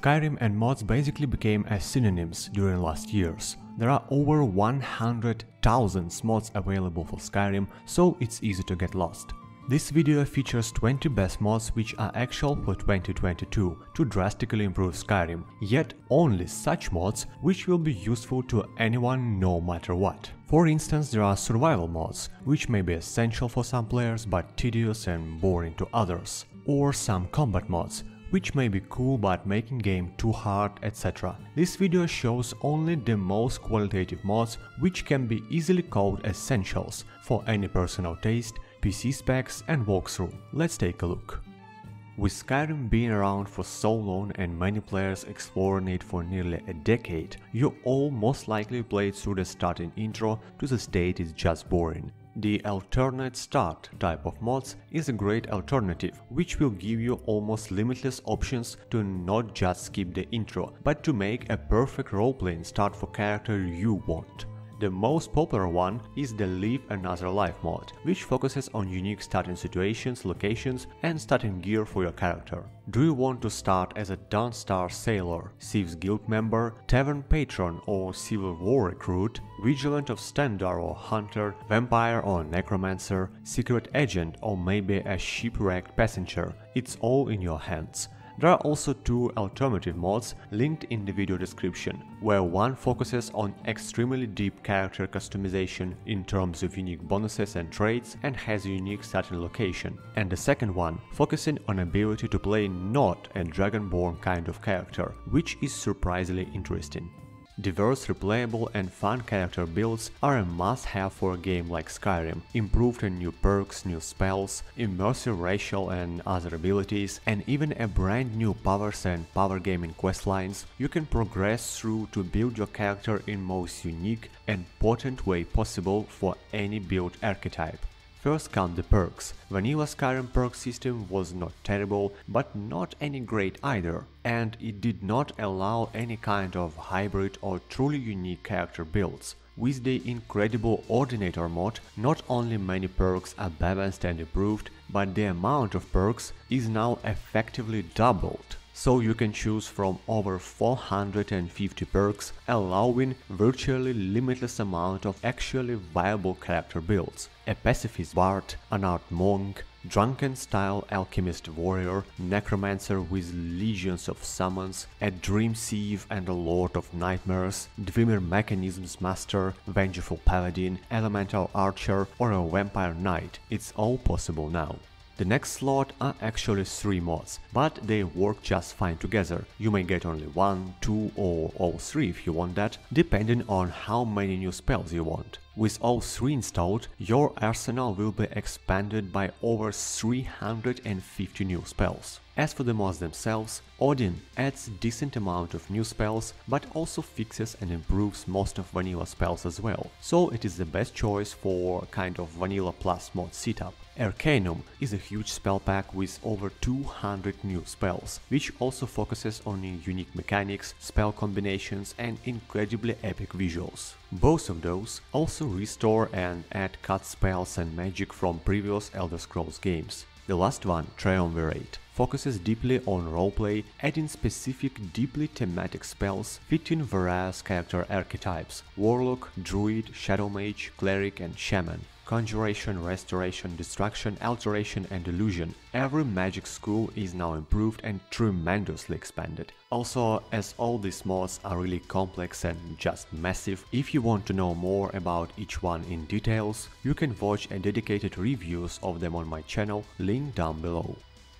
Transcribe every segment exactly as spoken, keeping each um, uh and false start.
Skyrim and mods basically became as synonyms during last years. There are over one hundred thousand mods available for Skyrim, so it's easy to get lost. This video features twenty best mods which are actual for twenty twenty-two to drastically improve Skyrim, yet only such mods which will be useful to anyone no matter what. For instance, there are survival mods, which may be essential for some players but tedious and boring to others, or some combat mods, which may be cool but making game too hard, et cetera. This video shows only the most qualitative mods, which can be easily called essentials for any personal taste, P C specs and walkthrough. Let's take a look. With Skyrim being around for so long and many players exploring it for nearly a decade, you all most likely played through the starting intro to the state is just boring. The alternate start type of mods is a great alternative, which will give you almost limitless options to not just skip the intro, but to make a perfect role-playing start for character you want. The most popular one is the Live Another Life mod, which focuses on unique starting situations, locations and starting gear for your character. Do you want to start as a Dawnstar Sailor, Thieves Guild member, Tavern Patron or Civil War recruit, Vigilant of Standar or Hunter, Vampire or Necromancer, Secret Agent or maybe a Shipwrecked Passenger? It's all in your hands. There are also two alternative mods linked in the video description, where one focuses on extremely deep character customization in terms of unique bonuses and traits and has a unique starting location, and the second one focusing on ability to play not a Dragonborn kind of character, which is surprisingly interesting. Diverse, replayable and fun character builds are a must-have for a game like Skyrim, improved in new perks, new spells, immersive racial and other abilities, and even a brand new powers and power gaming questlines you can progress through to build your character in most unique and potent way possible for any build archetype. First come the perks. Vanilla Skyrim perk system was not terrible, but not any great either, and it did not allow any kind of hybrid or truly unique character builds. With the incredible Ordinator mod, not only many perks are balanced and improved, but the amount of perks is now effectively doubled. So you can choose from over four hundred fifty perks, allowing virtually limitless amount of actually viable character builds. A pacifist bard, an art monk, drunken style alchemist warrior, necromancer with legions of summons, a dream thief and a lord of nightmares, Dwimir mechanisms master, vengeful paladin, elemental archer or a vampire knight. It's all possible now. The next slot are actually three mods, but they work just fine together. You may get only one, two or all three if you want that, depending on how many new spells you want. With all three installed, your arsenal will be expanded by over three hundred fifty new spells. As for the mods themselves, Odin adds decent amount of new spells, but also fixes and improves most of vanilla spells as well, so it is the best choice for kind of vanilla plus mod setup. Arcanum is a huge spell pack with over two hundred new spells, which also focuses on unique mechanics, spell combinations and incredibly epic visuals. Both of those also restore and add cut spells and magic from previous Elder Scrolls games. The last one, Triumvirate, focuses deeply on roleplay, adding specific deeply thematic spells fitting various character archetypes – Warlock, Druid, Shadow Mage, Cleric and Shaman. Conjuration, Restoration, Destruction, Alteration and Illusion. Every magic school is now improved and tremendously expanded. Also, as all these mods are really complex and just massive, if you want to know more about each one in details, you can watch a dedicated reviews of them on my channel, link down below.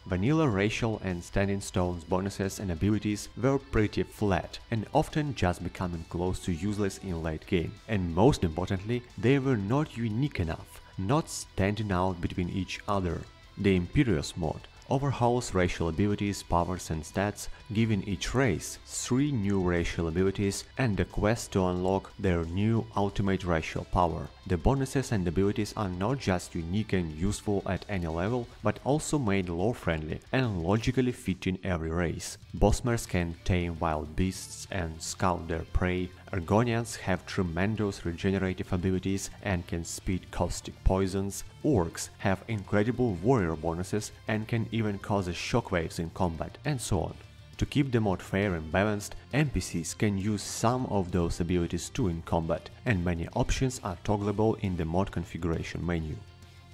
Vanilla racial and standing stones bonuses and abilities were pretty flat and often just becoming close to useless in late game. And most importantly, they were not unique enough, not standing out between each other. The Imperius mod overhauls racial abilities, powers and stats, giving each race three new racial abilities and a quest to unlock their new ultimate racial power. The bonuses and abilities are not just unique and useful at any level, but also made lore friendly and logically fitting every race. Bosmers can tame wild beasts and scout their prey, Argonians have tremendous regenerative abilities and can speed caustic poisons, Orcs have incredible warrior bonuses and can even cause shockwaves in combat, and so on. To keep the mod fair and balanced, N P Cs can use some of those abilities too in combat, and many options are toggleable in the mod configuration menu.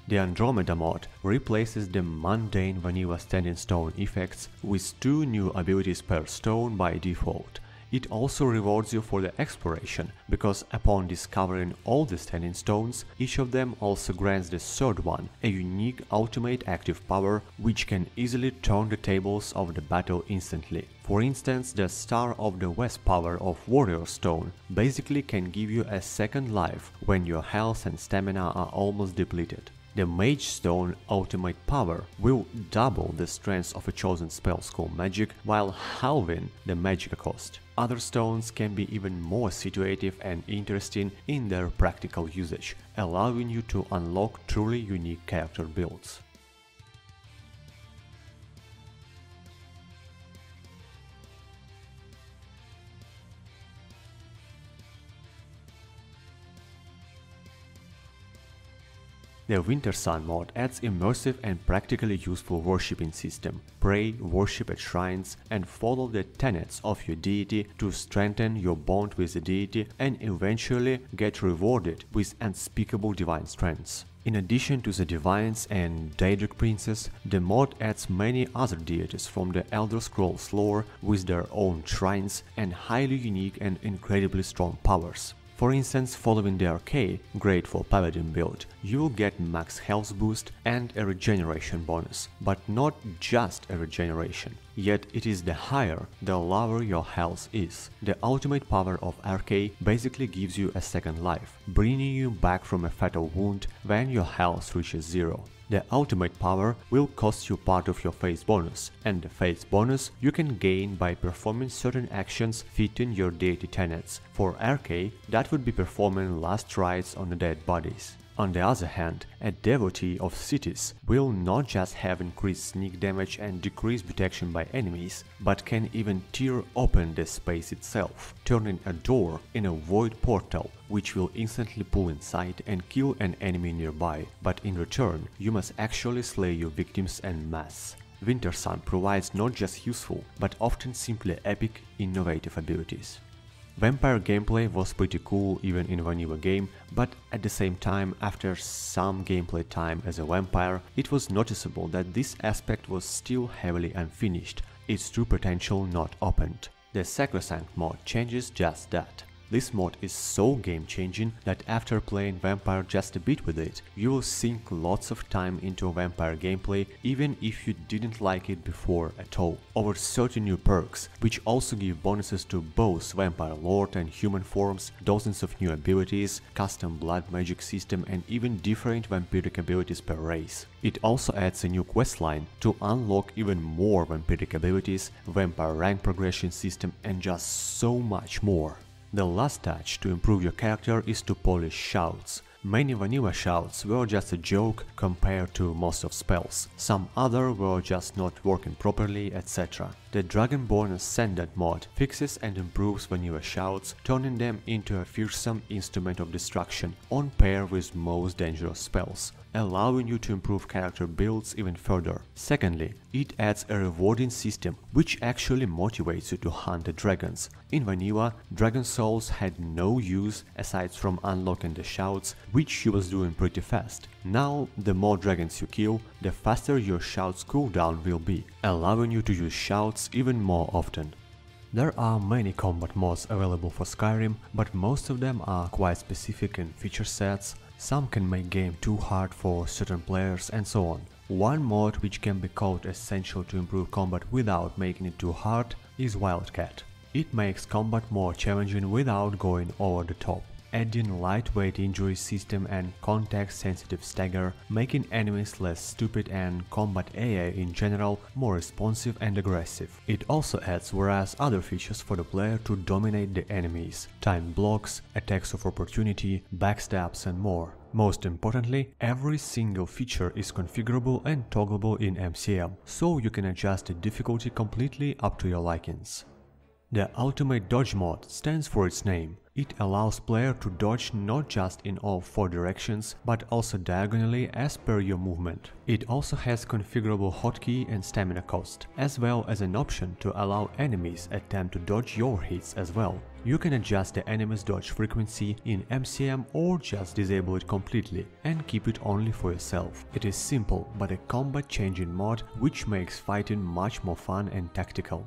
The Andromeda mod replaces the mundane vanilla standing stone effects with two new abilities per stone by default. It also rewards you for the exploration, because upon discovering all the standing stones, each of them also grants the third one a unique ultimate active power, which can easily turn the tables of the battle instantly. For instance, the Star of the West power of Warrior Stone basically can give you a second life when your health and stamina are almost depleted. The Mage Stone Ultimate Power will double the strength of a chosen spell school magic while halving the magic cost. Other stones can be even more situative and interesting in their practical usage, allowing you to unlock truly unique character builds. The Winter Sun mod adds immersive and practically useful worshipping system. Pray, worship at shrines, and follow the tenets of your deity to strengthen your bond with the deity and eventually get rewarded with unspeakable divine strengths. In addition to the Divines and Daedric Princess, the mod adds many other deities from the Elder Scrolls lore with their own shrines and highly unique and incredibly strong powers. For instance, following the Arcane, great for Paladin build, you will get max health boost and a regeneration bonus, but not just a regeneration. Yet it is the higher, the lower your health is. The ultimate power of Arcane basically gives you a second life, bringing you back from a fatal wound when your health reaches zero. The ultimate power will cost you part of your phase bonus, and the phase bonus you can gain by performing certain actions fitting your deity tenets. For R K, that would be performing last rites on the dead bodies. On the other hand, a devotee of cities will not just have increased sneak damage and decreased detection by enemies, but can even tear open the space itself, turning a door in a void portal, which will instantly pull inside and kill an enemy nearby, but in return you must actually slay your victims en masse. Winter Sun provides not just useful, but often simply epic, innovative abilities. Vampire gameplay was pretty cool even in vanilla game, but at the same time, after some gameplay time as a vampire, it was noticeable that this aspect was still heavily unfinished, its true potential not opened. The Sacrosanct mod changes just that. This mod is so game-changing that after playing vampire just a bit with it, you will sink lots of time into vampire gameplay even if you didn't like it before at all. Over thirty new perks, which also give bonuses to both vampire lord and human forms, dozens of new abilities, custom blood magic system, and even different vampiric abilities per race. It also adds a new questline to unlock even more vampiric abilities, vampire rank progression system, and just so much more. The last touch to improve your character is to polish shouts. Many vanilla shouts were just a joke compared to most of spells, some other were just not working properly, et cetera. The Dragonborn Ascendant mod fixes and improves vanilla shouts, turning them into a fearsome instrument of destruction on par with most dangerous spells, allowing you to improve character builds even further. Secondly, it adds a rewarding system, which actually motivates you to hunt the dragons. In vanilla, dragon souls had no use aside from unlocking the shouts, which you was doing pretty fast. Now, the more dragons you kill, the faster your shouts cooldown will be, allowing you to use shouts even more often. There are many combat mods available for Skyrim, but most of them are quite specific in feature sets. Some can make game too hard for certain players and so on. One mod which can be called essential to improve combat without making it too hard is Wildcat. It makes combat more challenging without going over the top, adding lightweight injury system and context-sensitive stagger, making enemies less stupid and combat A I in general more responsive and aggressive. It also adds various other features for the player to dominate the enemies, time blocks, attacks of opportunity, backstabs and more. Most importantly, every single feature is configurable and toggleable in M C M, so you can adjust the difficulty completely up to your likings. The Ultimate Dodge Mod stands for its name. It allows player to dodge not just in all four directions, but also diagonally as per your movement. It also has configurable hotkey and stamina cost, as well as an option to allow enemies attempt to dodge your hits as well. You can adjust the enemy's dodge frequency in M C M or just disable it completely and keep it only for yourself. It is simple but a combat changing mod which makes fighting much more fun and tactical.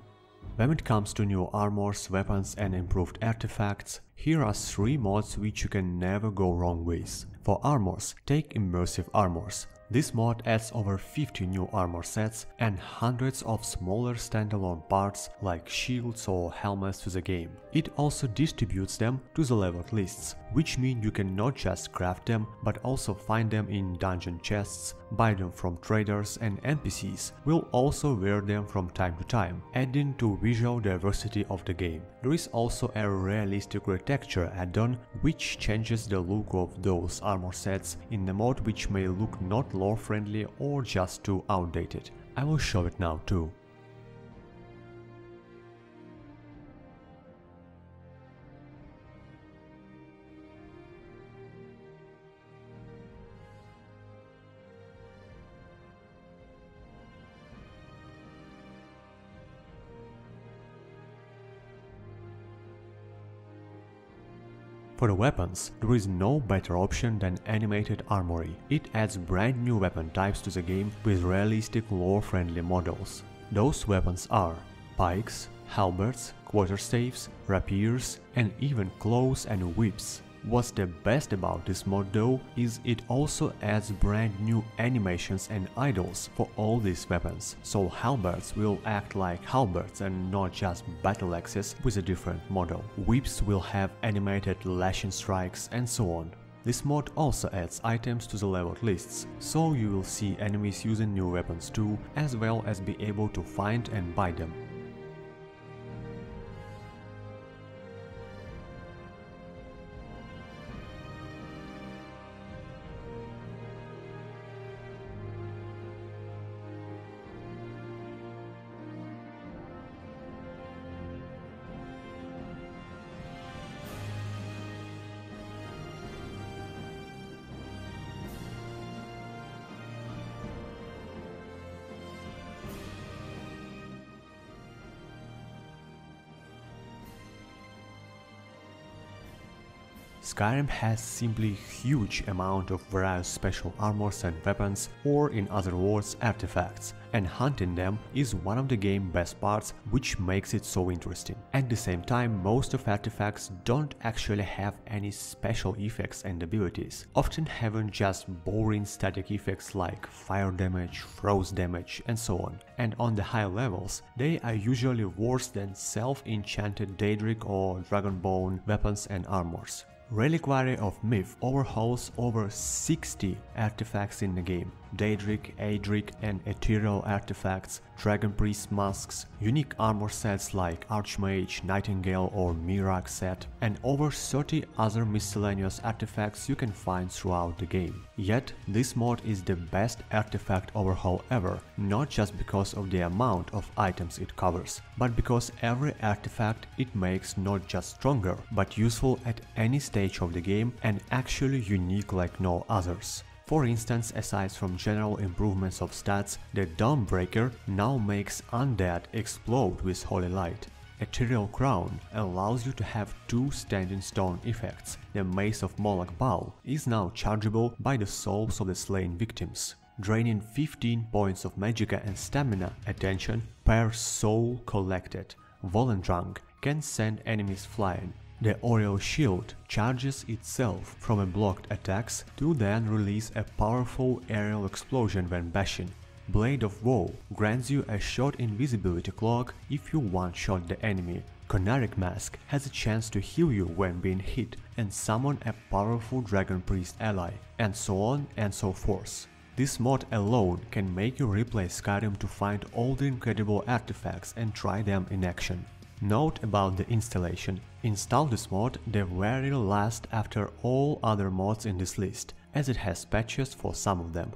When it comes to new armors, weapons and improved artifacts, here are three mods which you can never go wrong with. For armors, take Immersive Armors. This mod adds over fifty new armor sets and hundreds of smaller standalone parts like shields or helmets to the game. It also distributes them to the leveled lists, which means you can not just craft them, but also find them in dungeon chests, buy them from traders and N P Cs, will also wear them from time to time, adding to visual diversity of the game. There is also a realistic texture add-on which changes the look of those armor sets in a mod which may look not lore friendly or just too outdated. I will show it now too. For the weapons, there is no better option than Animated Armory. It adds brand new weapon types to the game with realistic lore-friendly models. Those weapons are pikes, halberds, quarterstaves, rapiers and even claws and whips. What's the best about this mod though is it also adds brand new animations and idles for all these weapons, so halberds will act like halberds and not just battle axes with a different model. Whips will have animated lashing strikes and so on. This mod also adds items to the leveled lists, so you will see enemies using new weapons too, as well as be able to find and buy them. Skyrim has simply huge amount of various special armors and weapons, or in other words artifacts, and hunting them is one of the game's best parts which makes it so interesting. At the same time, most of artifacts don't actually have any special effects and abilities, often having just boring static effects like fire damage, frost damage and so on. And on the high levels, they are usually worse than self-enchanted Daedric or Dragonborn weapons and armors. Reliquary of Myth overhauls over sixty artifacts in the game. Daedric, Aedric and Ethereal artifacts, Dragon Priest masks, unique armor sets like Archmage, Nightingale or Mirak set, and over thirty other miscellaneous artifacts you can find throughout the game. Yet, this mod is the best artifact overhaul ever, not just because of the amount of items it covers, but because every artifact it makes not just stronger, but useful at any stage of the game and actually unique like no others. For instance, aside from general improvements of stats, the Dawnbreaker now makes undead explode with holy light. Ethereal Crown allows you to have two standing stone effects. The Mace of Moloch Baal is now chargeable by the souls of the slain victims. Draining fifteen points of magicka and stamina attention per soul collected. Volendrank can send enemies flying. The Aureal Shield charges itself from a blocked attacks to then release a powerful aerial explosion when bashing. Blade of Woe grants you a short invisibility cloak if you one-shot the enemy. Conaric Mask has a chance to heal you when being hit and summon a powerful Dragon Priest ally, and so on and so forth. This mod alone can make you replay Skyrim to find all the incredible artifacts and try them in action. Note about the installation. Install this mod the very last after all other mods in this list, as it has patches for some of them.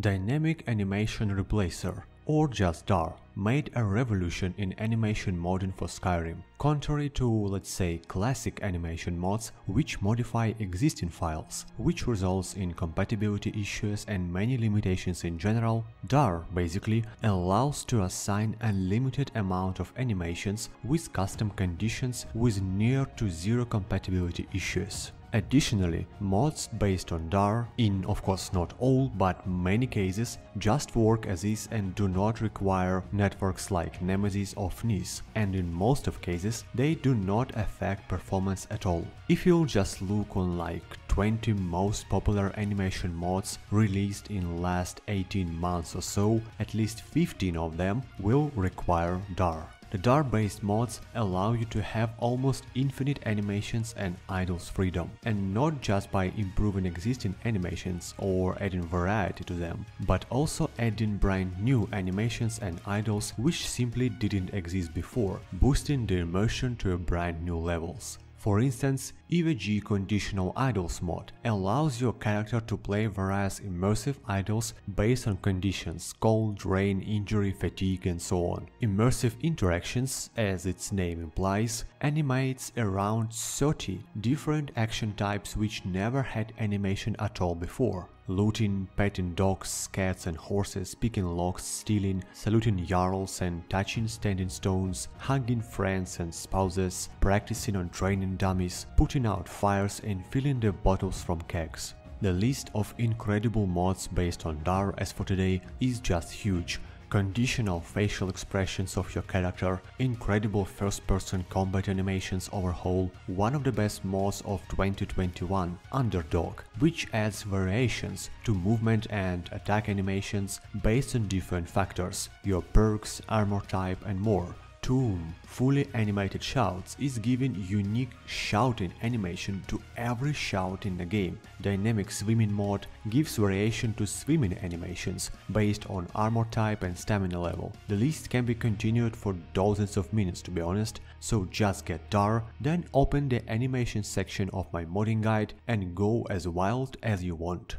Dynamic Animation Replacer or just D A R, made a revolution in animation modding for Skyrim, contrary to, let's say, classic animation mods which modify existing files, which results in compatibility issues and many limitations in general. D A R basically allows to assign unlimited amount of animations with custom conditions with near to zero compatibility issues. Additionally, mods based on D A R, in of course not all, but many cases, just work as is and do not require networks like Nemesis or F N I S, and in most of cases they do not affect performance at all. If you'll just look on like twenty most popular animation mods released in last eighteen months or so, at least fifteen of them will require D A R. The D A R-based mods allow you to have almost infinite animations and idles freedom, and not just by improving existing animations or adding variety to them, but also adding brand new animations and idles which simply didn't exist before, boosting the immersion to brand new levels. For instance, E V G Conditional Idles mod allows your character to play various immersive idles based on conditions cold, rain, injury, fatigue and so on. Immersive Interactions, as its name implies, animates around thirty different action types which never had animation at all before. Looting, petting dogs, cats and horses, picking locks, stealing, saluting jarls and touching standing stones, hugging friends and spouses, practicing on training dummies, putting out fires and filling the bottles from kegs. The list of incredible mods based on D A R as for today is just huge. Conditional facial expressions of your character, incredible first-person combat animations overhaul, one of the best mods of twenty twenty-one, Underdog, which adds variations to movement and attack animations based on different factors, your perks, armor type and more. TOM Fully Animated Shouts is giving unique shouting animation to every shout in the game. Dynamic Swimming mod gives variation to swimming animations based on armor type and stamina level. The list can be continued for dozens of minutes to be honest, so just get D A R, then open the animation section of my modding guide and go as wild as you want.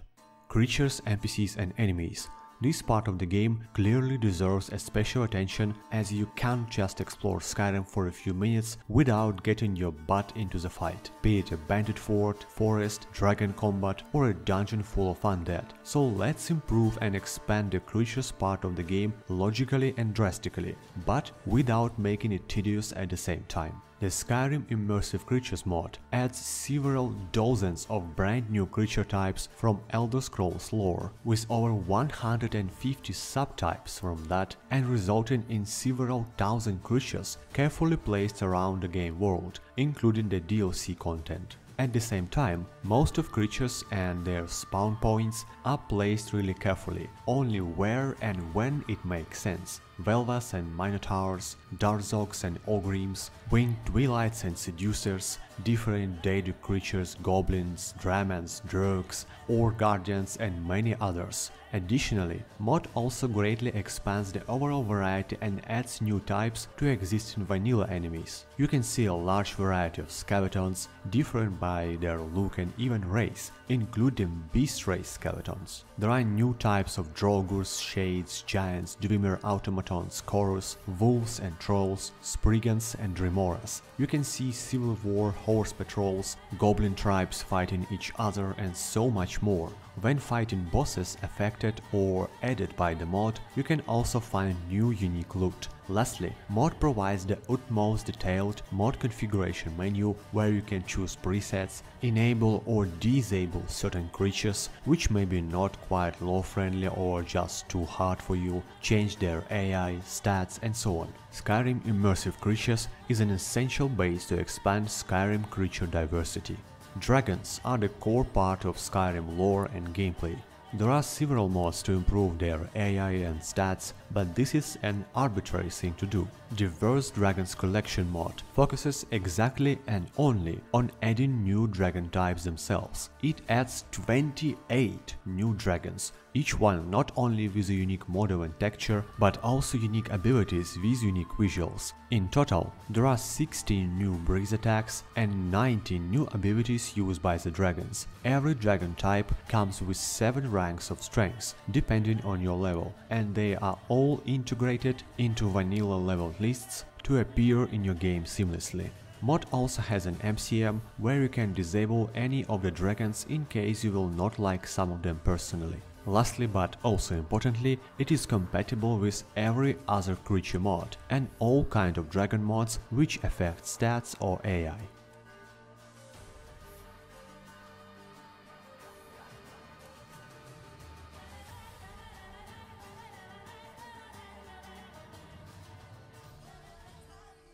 Creatures, N P Cs and enemies. This part of the game clearly deserves a special attention, as you can't just explore Skyrim for a few minutes without getting your butt into the fight, be it a bandit fort, forest, dragon combat or a dungeon full of undead. So let's improve and expand the creatures part of the game logically and drastically, but without making it tedious at the same time. The Skyrim Immersive Creatures mod adds several dozens of brand new creature types from Elder Scrolls lore, with over one hundred fifty subtypes from that, and resulting in several thousand creatures carefully placed around the game world, including the D L C content. At the same time, most of creatures and their spawn points are placed really carefully, only where and when it makes sense. Velvas and Minotaurs, Darzogs and Ogrims, Winged Twilights and Seducers, different Daedric creatures, Goblins, Dramans, Drugs, Or Guardians and many others. Additionally, mod also greatly expands the overall variety and adds new types to existing vanilla enemies. You can see a large variety of skeletons, different by their look and even race, including beast race skeletons. There are new types of Draugrs, Shades, Giants, Dreamer Automatons, Chorus, Wolves and Trolls, Spriggans and Dremoras. You can see Civil War horse patrols, goblin tribes fighting each other and so much more. When fighting bosses affected or added by the mod, you can also find new unique loot. Lastly, mod provides the utmost detailed mod configuration menu where you can choose presets, enable or disable certain creatures which may be not quite lore friendly or just too hard for you, change their A I, stats and so on. Skyrim Immersive Creatures is an essential base to expand Skyrim creature diversity. Dragons are the core part of Skyrim lore and gameplay. There are several mods to improve their A I and stats, but this is an arbitrary thing to do. Diverse Dragons Collection mod focuses exactly and only on adding new dragon types themselves. It adds twenty-eight new dragons, each one not only with a unique model and texture, but also unique abilities with unique visuals. In total, there are sixteen new breeze attacks and nineteen new abilities used by the dragons. Every dragon type comes with seven ranks of strengths, depending on your level, and they are all integrated into vanilla level lists to appear in your game seamlessly. Mod also has an M C M where you can disable any of the dragons in case you will not like some of them personally. Lastly, but also importantly, it is compatible with every other creature mod and all kind of dragon mods which affect stats or A I.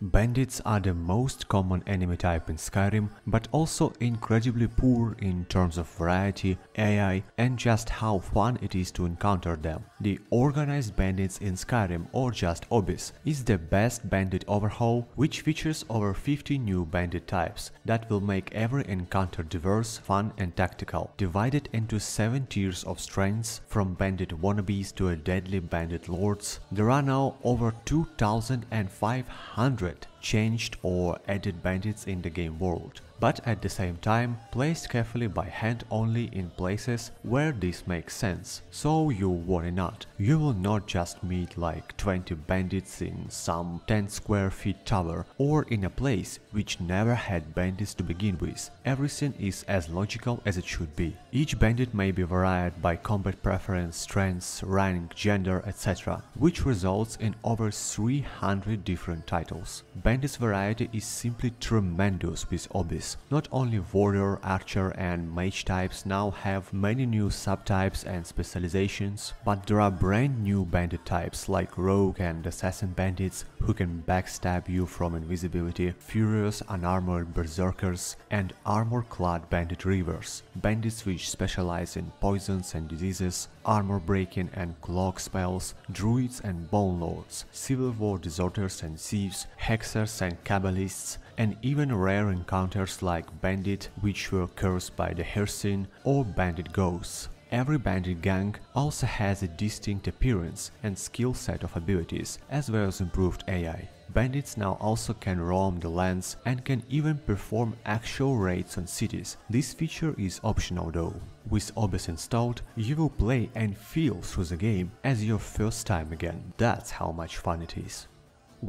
Bandits are the most common enemy type in Skyrim, but also incredibly poor in terms of variety, A I and just how fun it is to encounter them. The Organized Bandits in Skyrim, or just O B I S, is the best bandit overhaul, which features over fifty new bandit types that will make every encounter diverse, fun and tactical, divided into seven tiers of strengths, from bandit wannabes to a deadly bandit lords. There are now over two thousand five hundred changed or added bandits in the game world, but at the same time placed carefully by hand only in places where this makes sense, so you worry not. You will not just meet like twenty bandits in some ten square feet tower or in a place which never had bandits to begin with. Everything is as logical as it should be. Each bandit may be varied by combat preference, strengths, rank, gender, et cetera, which results in over three hundred different titles. Bandits variety is simply tremendous with O B I S. Not only warrior, archer and mage types now have many new subtypes and specializations, but there are brand new bandit types like rogue and assassin bandits who can backstab you from invisibility, furious unarmored berserkers and armor-clad bandit reavers, bandits which specialize in poisons and diseases, armor-breaking and cloak spells, druids and bone lords, civil war disorders and thieves, hexers and kabbalists, and even rare encounters like bandit which were cursed by the Hersin or bandit ghosts. Every bandit gang also has a distinct appearance and skill set of abilities, as well as improved A I. Bandits now also can roam the lands and can even perform actual raids on cities. This feature is optional though. With O B I S installed, you will play and feel through the game as your first time again. That's how much fun it is.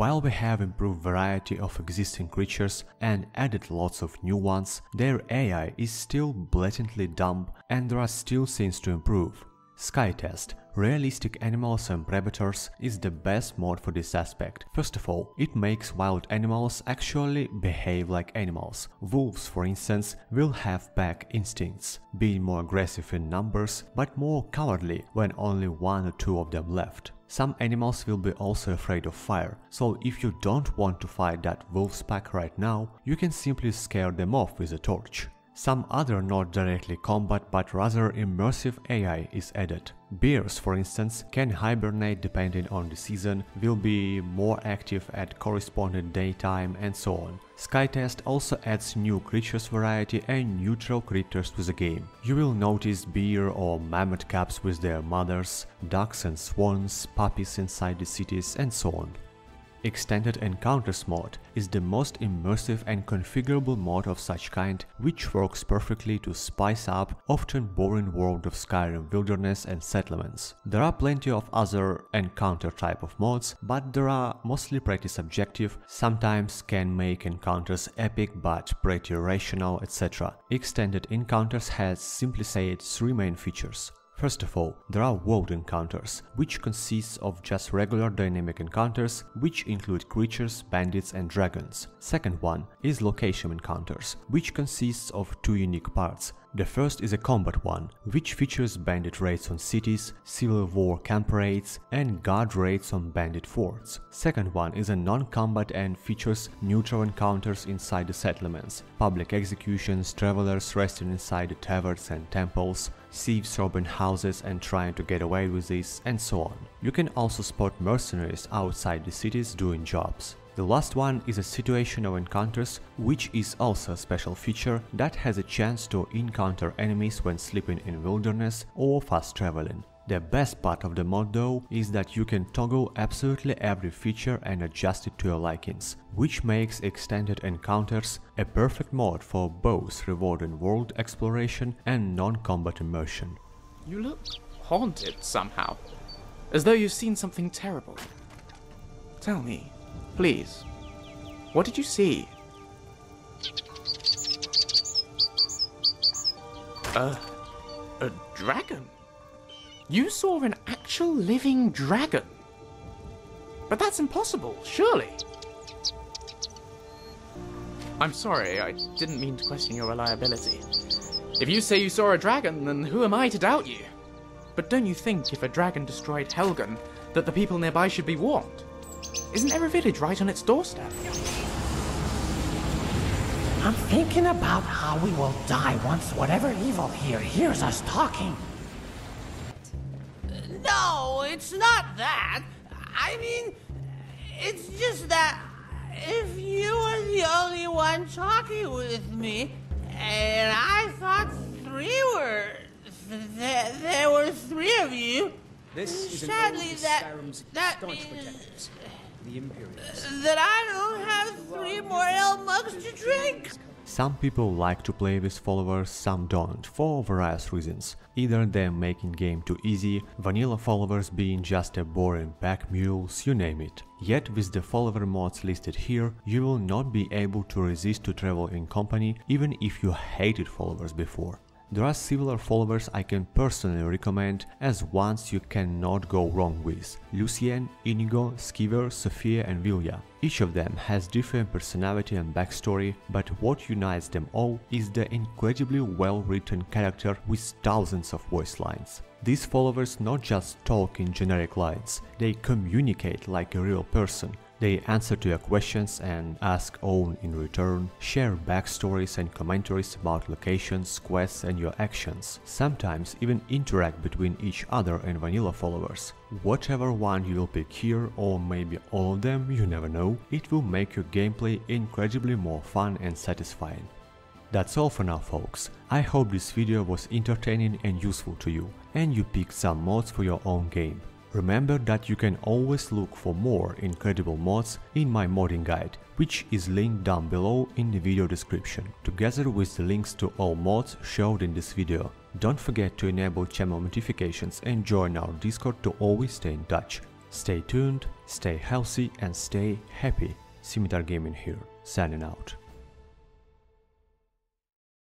While we have improved variety of existing creatures and added lots of new ones, their A I is still blatantly dumb and there are still things to improve. Skytest, realistic animals and predators, is the best mod for this aspect. First of all, it makes wild animals actually behave like animals. Wolves, for instance, will have pack instincts, being more aggressive in numbers, but more cowardly when only one or two of them left. Some animals will be also afraid of fire, so if you don't want to fight that wolf's pack right now, you can simply scare them off with a torch. Some other not directly combat but rather immersive A I is added. Bears, for instance, can hibernate depending on the season, will be more active at corresponding daytime and so on. Skytest also adds new creatures variety and neutral creatures to the game. You will notice bear or mammoth cubs with their mothers, ducks and swans, puppies inside the cities and so on. Extended Encounters mod is the most immersive and configurable mod of such kind, which works perfectly to spice up often boring world of Skyrim wilderness and settlements. There are plenty of other encounter type of mods, but there are mostly pretty subjective, sometimes can make encounters epic but pretty irrational, et cetera. Extended Encounters has, simply said, three main features. First of all, there are world encounters, which consists of just regular dynamic encounters, which include creatures, bandits and dragons. Second one is location encounters, which consists of two unique parts. The first is a combat one, which features bandit raids on cities, civil war camp raids and guard raids on bandit forts. Second one is a non-combat and features neutral encounters inside the settlements, public executions, travelers resting inside the taverns and temples, thieves robbing houses and trying to get away with this, and so on. You can also spot mercenaries outside the cities doing jobs. The last one is a situational encounters, which is also a special feature that has a chance to encounter enemies when sleeping in wilderness or fast traveling. The best part of the mod though is that you can toggle absolutely every feature and adjust it to your likings, which makes Extended Encounters a perfect mod for both rewarding world exploration and non-combat immersion. You look haunted somehow, as though you've seen something terrible. Tell me, please, what did you see? Uh, a dragon? You saw an actual living dragon? But that's impossible, surely. I'm sorry, I didn't mean to question your reliability. If you say you saw a dragon, then who am I to doubt you? But don't you think if a dragon destroyed Helgen, that the people nearby should be warned? Isn't every village right on its doorstep? I'm thinking about how we will die once whatever evil here hears us talking. No, it's not that. I mean, it's just that if you were the only one talking with me, and I thought three were... Th th there were three of you. This is sadly that Skyrim's that staunch protectors, the Imperius. That I don't have three more ale mugs to drink. Some people like to play with followers, some don't, for various reasons. Either them making game too easy, vanilla followers being just a boring pack mules, you name it. Yet with the follower mods listed here, you will not be able to resist to travel in company, even if you hated followers before. There are similar followers I can personally recommend as ones you cannot go wrong with – Lucien, Inigo, Skiver, Sofia and Vilja. Each of them has different personality and backstory, but what unites them all is the incredibly well-written character with thousands of voice lines. These followers not just talk in generic lines, they communicate like a real person. They answer to your questions and ask own in return, share backstories and commentaries about locations, quests and your actions, sometimes even interact between each other and vanilla followers. Whatever one you will pick here, or maybe all of them, you never know, it will make your gameplay incredibly more fun and satisfying. That's all for now, folks. I hope this video was entertaining and useful to you, and you picked some mods for your own game. Remember that you can always look for more incredible mods in my modding guide, which is linked down below in the video description, together with the links to all mods showed in this video. Don't forget to enable channel notifications and join our Discord to always stay in touch. Stay tuned, stay healthy and stay happy. Scimitar Gaming here, signing out.